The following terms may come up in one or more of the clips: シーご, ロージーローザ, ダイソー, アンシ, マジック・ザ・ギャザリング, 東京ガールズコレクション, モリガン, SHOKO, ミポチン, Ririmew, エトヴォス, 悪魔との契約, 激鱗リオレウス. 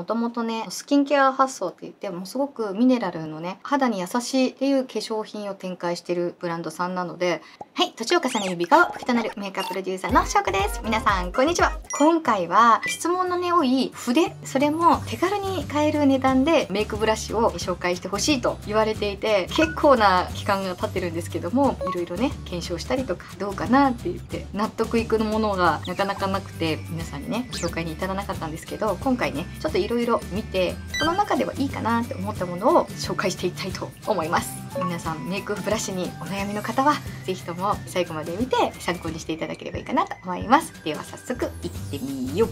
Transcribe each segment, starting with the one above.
もともとねスキンケア発想って言ってもすごくミネラルのね肌に優しいっていう化粧品を展開しているブランドさんなので、はい、年を重ねる美顔を吹きとなるメイクアッププロデューサーのSHOKOです。皆さんこんにちは。今回は質問のね多い筆、それも手軽に買える値段でメイクブラシを紹介してほしいと言われていて、結構な期間が経ってるんですけども、いろいろね検証したりとかどうかなって言って納得いくものがなかなかなくて、皆さんにね紹介に至らなかったんですけど、今回ねちょっといろいろ見てこの中ではいいかなって思ったものを紹介していきたいと思います。皆さんメイクブラシにお悩みの方は是非とも最後まで見て参考にしていただければいいかなと思います。では早速いってみよう。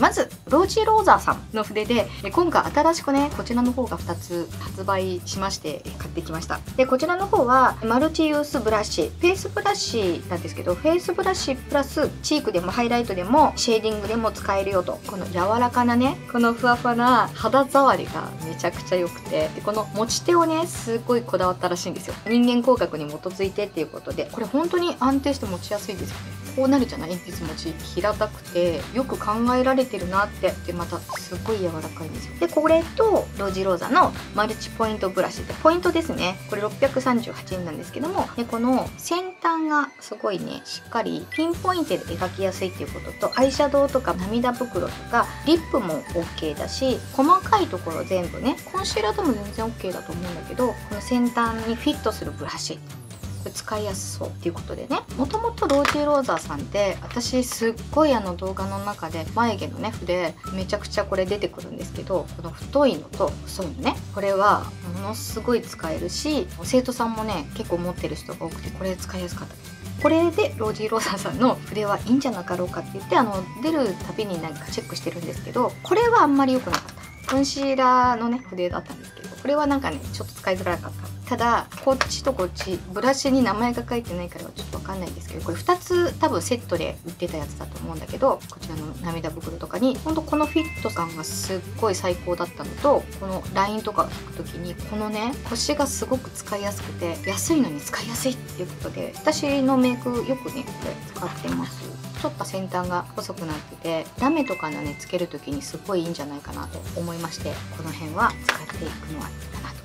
まずロージーローザーさんの筆で、今回新しくねこちらの方が2つ発売しまして買ってきました。でこちらの方はマルチユースブラシ、フェイスブラシなんですけど、フェイスブラシプラスチークでもハイライトでもシェーディングでも使えるよと。この柔らかなねこのふわふわな肌触りがめちゃくちゃ良くて、でこの持ち手をねすごいこだわったらしいんですよ。人間工学に基づいてっていうことで、これ本当に安定して持ちやすいですよね。こうなるじゃない、鉛筆持ち平たくてよく考えられてるなって。でまたすごい柔らかいんですよ。でこれとロージーローザのマルチポイントブラシでポイントですね、これ638円なんですけども、でこの先端がすごいねしっかりピンポイントで描きやすいっていうことと、アイシャドウとか涙袋とかリップも OK だし、細かいところ全部ね、コンシーラーでも全然 OK だと思うんだけど、この先端にフィットするブラシ、使いやすそうっていうことでね。もともとロージーローザーさんって私すっごい動画の中で眉毛のね筆めちゃくちゃこれ出てくるんですけど、この太いのと細いのね、これはものすごい使えるし、生徒さんもね結構持ってる人が多くてこれ使いやすかった。これでロージーローザーさんの筆はいいんじゃなかろうかって言って、出るたびに何かチェックしてるんですけど、これはあんまり良くなかった。コンシーラーのね筆だったんですけど、これはなんかねちょっと使いづらかった。ただこっちとこっちブラシに名前が書いてないからちょっと分かんないんですけど、これ2つ多分セットで売ってたやつだと思うんだけど、こちらの涙袋とかにほんとこのフィット感がすっごい最高だったのと、このラインとか引く時にこのね腰がすごく使いやすくて、安いのに使いやすいっていうことで、私のメイクよくねこれ使ってます。ちょっと先端が細くなっててラメとかのねつける時にすごいいいんじゃないかなと思いまして、この辺は使っていくのはいいかなと。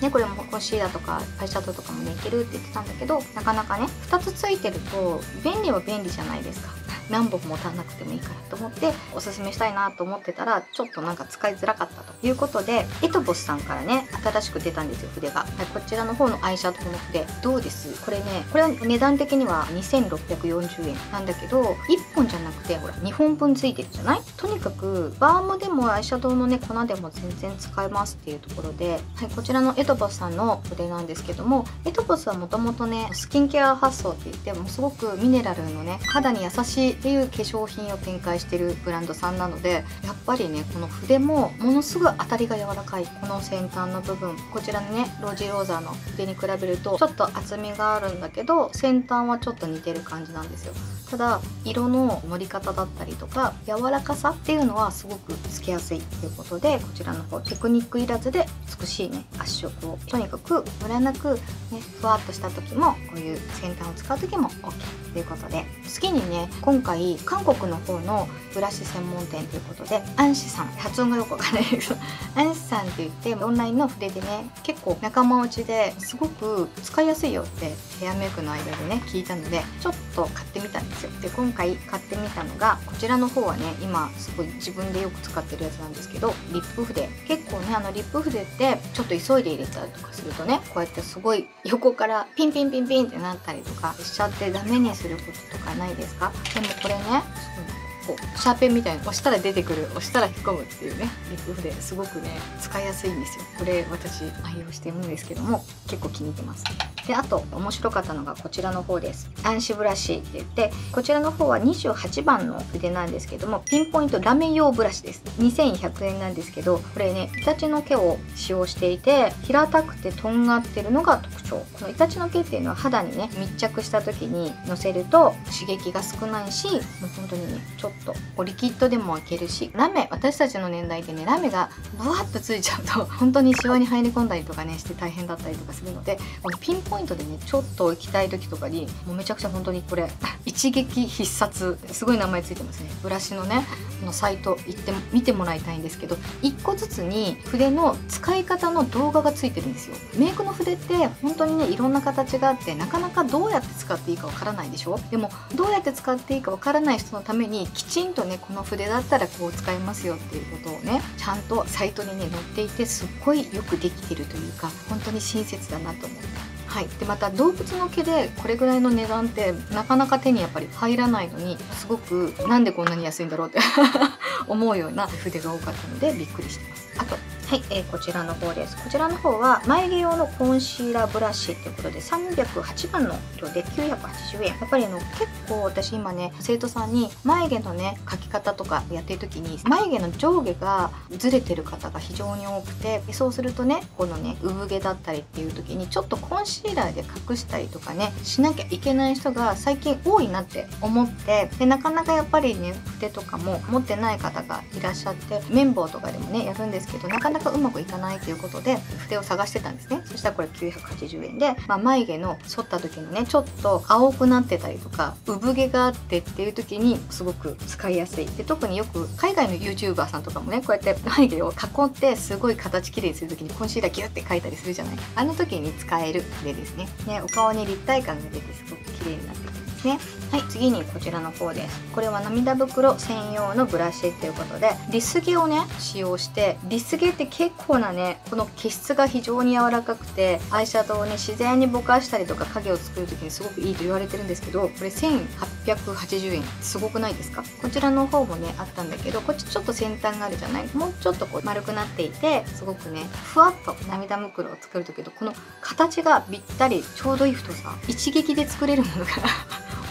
ね、これもコンシーラーとかアイシャドウとかもねいけるって言ってたんだけど、なかなかね2つついてると便利は便利じゃないですか。何本も足んなくてもいいからと思っておすすめしたいなと思ってたら、ちょっとなんか使いづらかったということで、エトボスさんからね新しく出たんですよ筆が、はい、こちらの方のアイシャドウの筆どうです。これね、これは値段的には2640円なんだけど、1本じゃなくてほら2本分ついてるじゃない。とにかくバームでもアイシャドウのね粉でも全然使えますっていうところで、はい、こちらのエトボスさんの筆なんですけども、エトボスはもともとねスキンケア発想って言ってもすごくミネラルのね肌に優しいっていう化粧品を展開してるブランドさんなので、やっぱりねこの筆もものすごい当たりが柔らかい。この先端の部分、こちらのねロージーローザーの筆に比べるとちょっと厚みがあるんだけど、先端はちょっと似てる感じなんですよ。ただ色の盛り方だったりとか柔らかさっていうのはすごくつけやすいっていうことで、こちらの方テクニックいらずで美しいね圧色を、とにかくムラなくねふわっとした時もこういう先端を使う時も OK ということで、次にね今回韓国の方のブラシ専門店ということで、アンシさん、発音がよくわかんないけどアンシさんって言ってオンラインの筆でね結構仲間内ですごく使いやすいよってヘアメイクの間でね聞いたので、ちょっと買ってみたんですよ。で今回買ってみたのがこちらの方はね、今すごい自分でよく使ってるやつなんですけど、リップ筆。結構ねリップ筆ってちょっと急いで入れたりとかするとね、こうやってすごい横からピンピンピンピンってなったりとかしちゃってダメにすることとかないですか。でもこれねシャーペンみたいな、押したら出てくる、押したら引っ込むっていうねリップ筆、すごくね使いやすいんですよ。これ私愛用してるんですけども、結構気に入ってます。であと面白かったのがこちらの方です。アンシブラシって言って、こちらの方は28番の筆なんですけども、ピンポイントラメ用ブラシです。2100円なんですけど、これねイタチの毛を使用していて平たくてとんがってるのが特徴。このイタチの毛っていうのは肌にね密着した時にのせると刺激が少ないし、もう本当にねちょっとこうリキッドでも開けるし、ラメ、私たちの年代でねラメがブワッとついちゃうと本当にシワに入り込んだりとかねして大変だったりとかするので、このピンポイントポイントでね、ちょっと行きたい時とかにもうめちゃくちゃ本当にこれ一撃必殺、すごい名前ついてますね。ブラシのねサイト行って見てもらいたいんですけど、1個ずつに筆の使い方の動画がついてるんですよ。メイクの筆って本当にねいろんな形があって、なかなかどうやって使っていいかわからないでしょ。でもどうやって使っていいかわからない人のためにきちんとね、この筆だったらこう使えますよっていうことをねちゃんとサイトにね載っていて、すっごいよくできてるというか本当に親切だなと思った。はい、でまた動物の毛でこれぐらいの値段ってなかなか手にやっぱり入らないのに、すごくなんでこんなに安いんだろうって思うような筆が多かったのでびっくりしてます。あとはい、こちらの方です。こちらの方は眉毛用のコンシーラーブラシということで308番の色で980円。やっぱり結構私今ね生徒さんに眉毛のね描き方とかやってる時に眉毛の上下がずれてる方が非常に多くて、そうするとねこのね産毛だったりっていう時にちょっとコンシーラーで隠したりとかねしなきゃいけない人が最近多いなって思って、でなかなかやっぱりね筆とかも持ってない方がいらっしゃって、綿棒とかでもねやるんですけどなかなかうまくいかないということで筆を探してたんですね。そしたらこれ980円で、眉毛の剃った時のねちょっと青くなってたりとか産毛があってっていう時にすごく使いやすいで、特によく海外の YouTuber さんとかもねこうやって眉毛を囲ってすごい形きれいにする時にコンシーラーギュッて描いたりするじゃない。あの時に使える筆ですね。お顔に立体感が出てすごくきれいになってくるんですね。はい、次にこちらの方です。これは涙袋専用のブラシということで、リス毛をね使用して、リス毛って結構なねこの毛質が非常に柔らかくて、アイシャドウをね自然にぼかしたりとか影を作る時にすごくいいと言われてるんですけど、これ1880円、すごくないですか。こちらの方もねあったんだけど、こっちちょっと先端があるじゃない、もうちょっとこう丸くなっていて、すごくねふわっと涙袋を作る時のこの形がぴったりちょうどいい太さ、一撃で作れるものが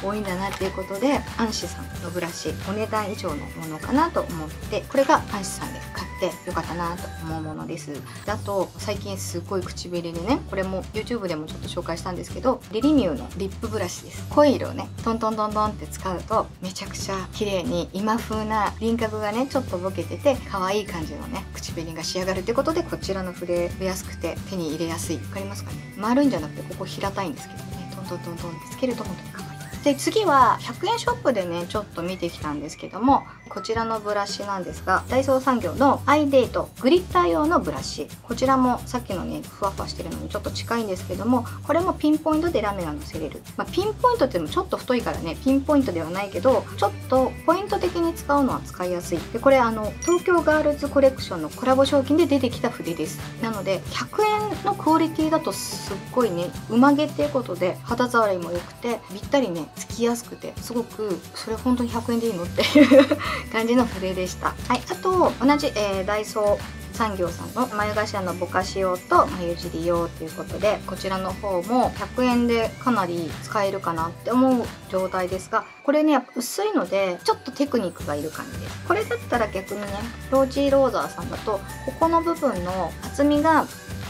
多いんだなっていうことで、アンシさんのブラシお値段以上のものかなと思って、これがアンシさんで買ってよかったなと思うものです。あと最近すごい口紅でね、これも YouTube でもちょっと紹介したんですけど、リリミューのリップブラシです。濃い色をねトントントントンって使うとめちゃくちゃ綺麗に今風な輪郭がねちょっとボケてて可愛い感じのね口紅が仕上がるってことで、こちらの筆出やすくて手に入れやすい。分かりますかね、丸いんじゃなくてここ平たいんですけどね、トントントントンってつけると本当に可愛い。で次は100円ショップでねちょっと見てきたんですけども、こちらのブラシなんですが、ダイソー産業のアイデイトグリッター用のブラシ。こちらもさっきのねふわふわしてるのにちょっと近いんですけども、これもピンポイントでラメがのせれる、ピンポイントってもちょっと太いからねピンポイントではないけど、ちょっとポイント的に使うのは使いやすい。でこれ東京ガールズコレクションのコラボ商品で出てきた筆です。なので100円のクオリティだとすっごいねうまげっていうことで肌触りも良くてぴったりねつきやすくて、すごくそれ本当に100円でいいのっていう感じの筆でした。はい、あと同じ、ダイソー産業さんの眉頭のぼかし用と眉尻用ということで、こちらの方も100円でかなり使えるかなって思う状態ですが、これねやっぱ薄いのでちょっとテクニックがいる感じです。これだったら逆にねロージーローザーさんだとここの部分の厚みが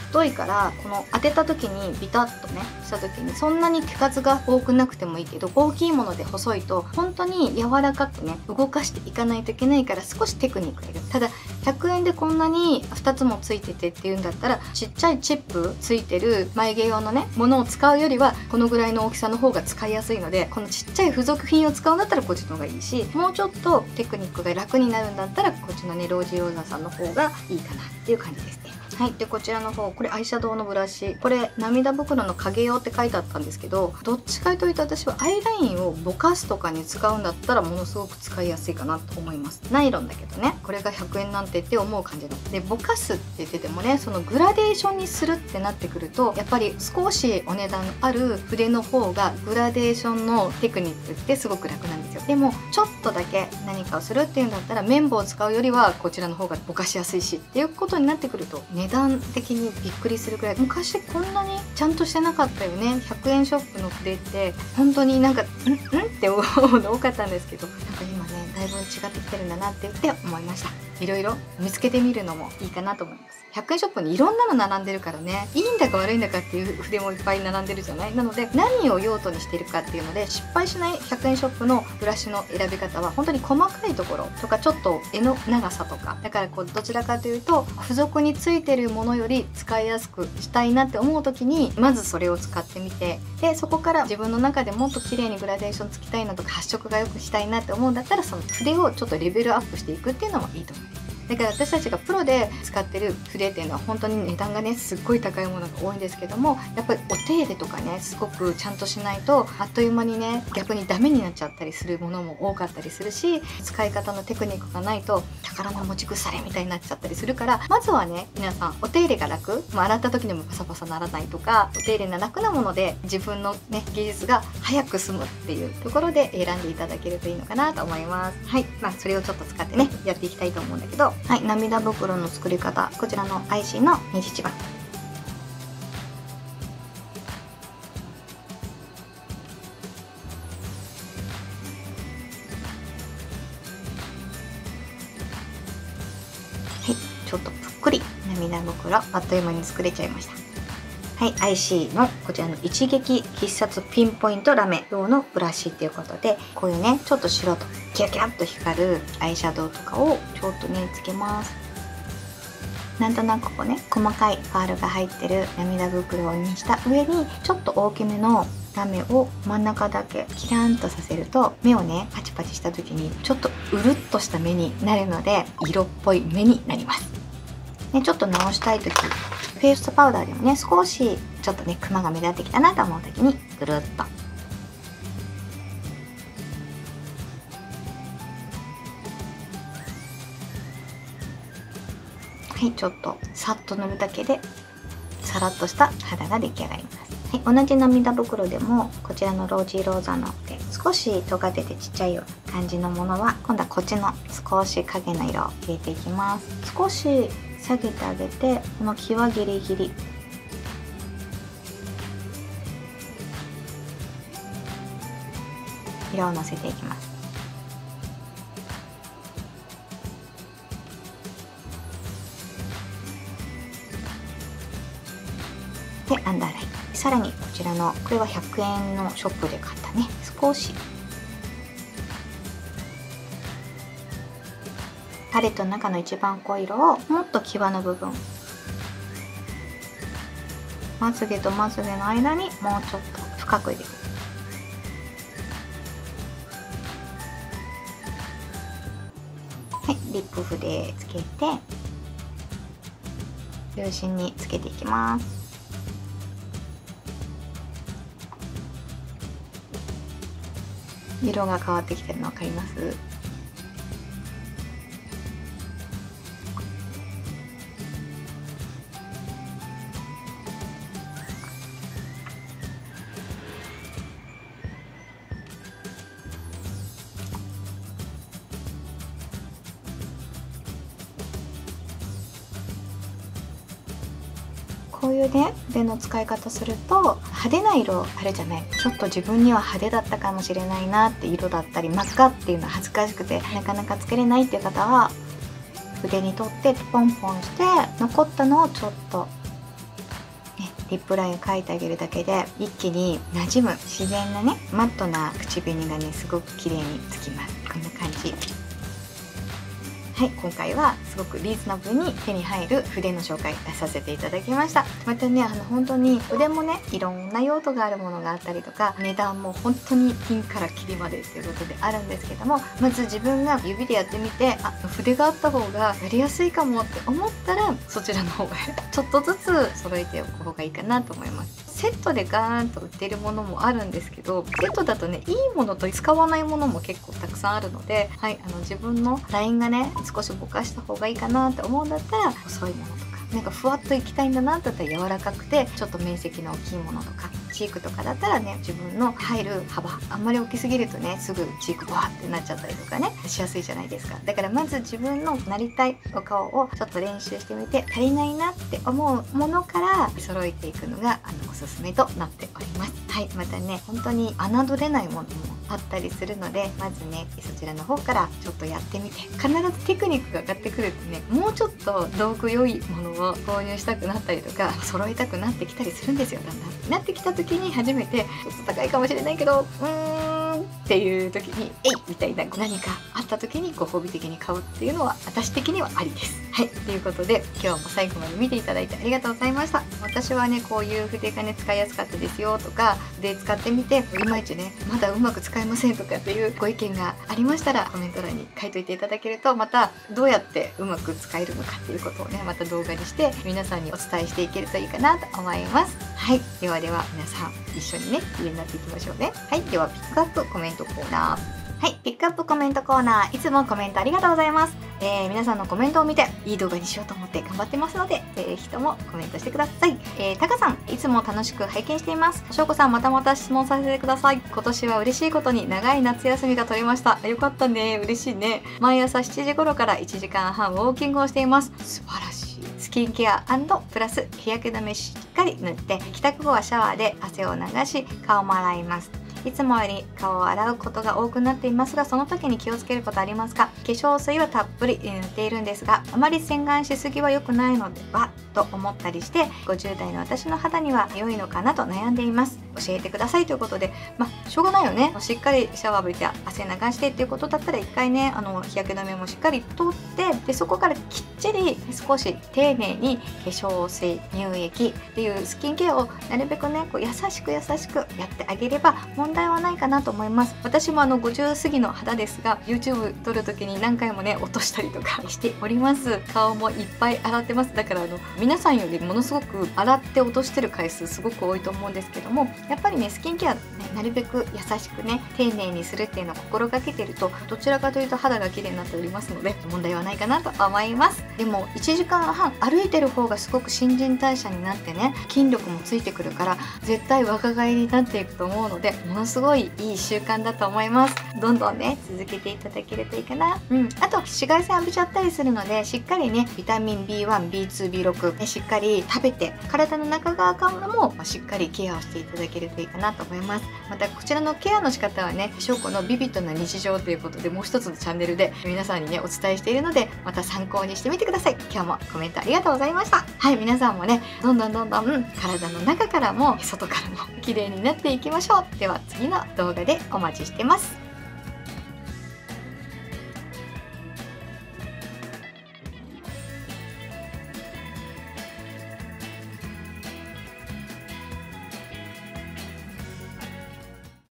太いから、この当てた時にビタッとねした時にそんなに毛数が多くなくてもいいけど、大きいもので細いと本当に柔らかくね動かしていかないといけないから、少しテクニックがいる。ただ100円でこんなに2つもついててっていうんだったら、ちっちゃいチップついてる眉毛用のねものを使うよりはこのぐらいの大きさの方が使いやすいので、このちっちゃい付属品を使うんだったらこっちの方がいいし、もうちょっとテクニックが楽になるんだったらこっちのねロージーローザーさんの方がいいかなっていう感じですね。はい、でこちらの方、これアイシャドウのブラシ、これ涙袋の影用って書いてあったんですけど、どっちかというと私はアイラインをぼかすとかに使うんだったらものすごく使いやすいかなと思います。ナイロンだけどねこれが100円なんてって思う感じなので、ぼかすって言っててもねそのグラデーションにするってなってくると、やっぱり少しお値段ある筆の方がグラデーションのテクニックってすごく楽なんですよ。でもちょっとだけ何かをするっていうんだったら綿棒を使うよりはこちらの方がぼかしやすいしっていうことになってくると、ね値段的にびっくりするくらい、昔こんなにちゃんとしてなかったよね。100円ショップの筆って本当になんか「んん？」って思うの多かったんですけど、なんか今ねだいぶ違ってきてるんだなって言って思いました。いろいろ見つけてみるのもいいかなと思います。100円ショップにいろんなの並んでるからね、いいんだか悪いんだかっていう筆もいっぱい並んでるじゃない。なので何を用途にしてるかっていうので失敗しない100円ショップのブラシの選び方は、本当に細かいところとかちょっと柄の長さとか、だからこうどちらかというと付属についてるものより使いやすくしたいなって思う時にまずそれを使ってみて、でそこから自分の中でもっと綺麗にグラデーションつきたいなとか発色が良くしたいなって思うんだったら、その筆をちょっとレベルアップしていくっていうのもいいと思います。だから私たちがプロで使ってる筆っていうのは本当に値段がねすっごい高いものが多いんですけども、やっぱりお手入れとかねすごくちゃんとしないとあっという間にね逆にダメになっちゃったりするものも多かったりするし、使い方のテクニックがないと宝の持ち腐れみたいになっちゃったりするから、まずはね皆さんお手入れが楽、洗った時にもパサパサならないとか、お手入れが楽なもので自分のね技術が早く進むっていうところで選んでいただけるといいのかなと思います。はい、まあそれをちょっと使ってねやっていきたいと思うんだけど、はい、涙袋の作り方、こちらのアイシーの21番。はい、ちょっとぷっくり涙袋、あっという間に作れちゃいました。はい、アイシーのこちらの一撃必殺ピンポイントラメ用のブラシっていうことで、こういうねちょっと白とキラキラっと光るアイシャドウとかをちょっとねつけます。なんとなくこうね細かいパールが入ってる涙袋にした上にちょっと大きめのラメを真ん中だけキランとさせると、目をねパチパチした時にちょっとうるっとした目になるので色っぽい目になりますね。ちょっと直したい時、フェイストパウダーでもね少しちょっとねクマが目立ってきたなと思う時にぐるっと。はい、ちょっとさっと塗るだけでさらっとした肌が出来上がります。はい、同じ涙袋でもこちらのロージーローザので少しとが出てちっちゃいような感じのものは、今度はこっちの少し影の色を入れていきます。少し下げてあげて、この際ギリギリ、色をのせていきます。で、アンダーライン。さらにこちらの、これは100円のショップで買ったね、少しパレットの中の一番濃い色をもっと際の部分、まつげとまつげの間にもうちょっと深く入れる。はい、リップ筆つけて中心につけていきます。色が変わってきてるの分かります？こういうね筆の使い方すると派手な色あるじゃない。ちょっと自分には派手だったかもしれないなって色だったり、真っ赤っていうのは恥ずかしくてなかなかつけれないっていう方は筆に取ってポンポンして、残ったのをちょっと、ね、リップラインを描いてあげるだけで一気に馴染む自然なねマットな口紅がねすごく綺麗につきます。こんな感じ。はい、今回はすごくリーズナブルに手に入る筆の紹介させていただきました。またね、本当に筆もね、いろんな用途があるものがあったりとか、値段も本当にピンからキリまでっていうことであるんですけども、まず自分が指でやってみて、あ、筆があった方がやりやすいかもって思ったら、そちらの方へちょっとずつ揃えておく方がいいかなと思います。セットでガーンと売ってるものもあるんですけど、セットだとねいいものと使わないものも結構たくさんあるので、はい、自分のラインがね少しぼかした方がいいかなって思うんだったら細いものとか、なんかふわっといきたいんだなだったら柔らかくてちょっと面積の大きいものとか、チークとかだったらね自分の入る幅、あんまり大きすぎるとねすぐチークバーってなっちゃったりとかねしやすいじゃないですか。だからまず自分のなりたいお顔をちょっと練習してみて、足りないなって思うものから揃えていくのがおすすめとなっております。はい、またね本当に侮れないものもあったりするので、まずねそちらの方からちょっとやってみて、必ずテクニックが上がってくるってね、もうちょっと道具良いものを購入したくなったりとか揃えたくなってきたりするんですよ。だんだんなってきた時に初めてちょっと高いかもしれないけどっていう時に「えい!」みたいな何かあった時にご褒美的に買うっていうのは私的にはありです。はい、ということで今日も最後まで見ていただいてありがとうございました。私はねこういう筆がね使いやすかったですよとかで使ってみていまいちねまだうまく使えませんとかっていうご意見がありましたらコメント欄に書いといていただけると、またどうやってうまく使えるのかっていうことをねまた動画にして皆さんにお伝えしていけるといいかなと思います。はい、ではでは皆さん一緒にね綺麗になっていきましょうね。はい、ではピックアップコメントコーナー。はい、ピックアップコメントコーナー、いつもコメントありがとうございます。皆さんのコメントを見ていい動画にしようと思って頑張ってますので、ぜひともコメントしてください。タカさん、いつも楽しく拝見しています。SHOKOさん、またまた質問させてください。今年は嬉しいことに長い夏休みが取れました。よかったね、嬉しいね。毎朝7時頃から1時間半ウォーキングをしています。素晴らしい。スキンケア&プラス日焼け止めしっかり塗って、帰宅後はシャワーで汗を流し顔も洗います。いつもより顔を洗うことが多くなっていますが、その時に気をつけることありますか？化粧水はたっぷり塗っているんですが、あまり洗顔しすぎは良くないのではと思ったりして、50代の私の肌には良いのかなと悩んでいます。教えてくださいということで、まあしょうがないよね。しっかりシャワー浴びて汗流してっていうことだったら、一回ね日焼け止めもしっかりとって、でそこからきっちり少し丁寧に化粧水、乳液っていうスキンケアをなるべくねこう優しく優しくやってあげれば問題はないかなと思います。私も50過ぎの肌ですが、 YouTube 撮る時に何回もね落としたりとかしております。顔もいっぱい洗ってます。だから皆さんよりものすごく洗って落としてる回数すごく多いと思うんですけども、やっぱりねスキンケア、ね、なるべく優しくね丁寧にするっていうのを心がけてると、どちらかというと肌が綺麗になっておりますので問題はないかなと思います。でも1時間半歩いてる方がすごく新陳代謝になってね、筋力もついてくるから絶対若返りになっていくと思うので、ものすごいいい習慣だと思います。どんどんね続けていただけるといいかな。あと紫外線浴びちゃったりするので、しっかりねビタミン B1、B2、B6、しっかり食べて、体の中側からもしっかりケアをしていただけるといいかなと思います。またこちらのケアの仕方はね、SHOKOのビビッドな日常ということでもう一つのチャンネルで皆さんにねお伝えしているので、また参考にしてみてください。今日もコメントありがとうございました。はい、皆さんもねどんどん体の中からも外からも綺麗になっていきましょう。では次の動画でお待ちしてます。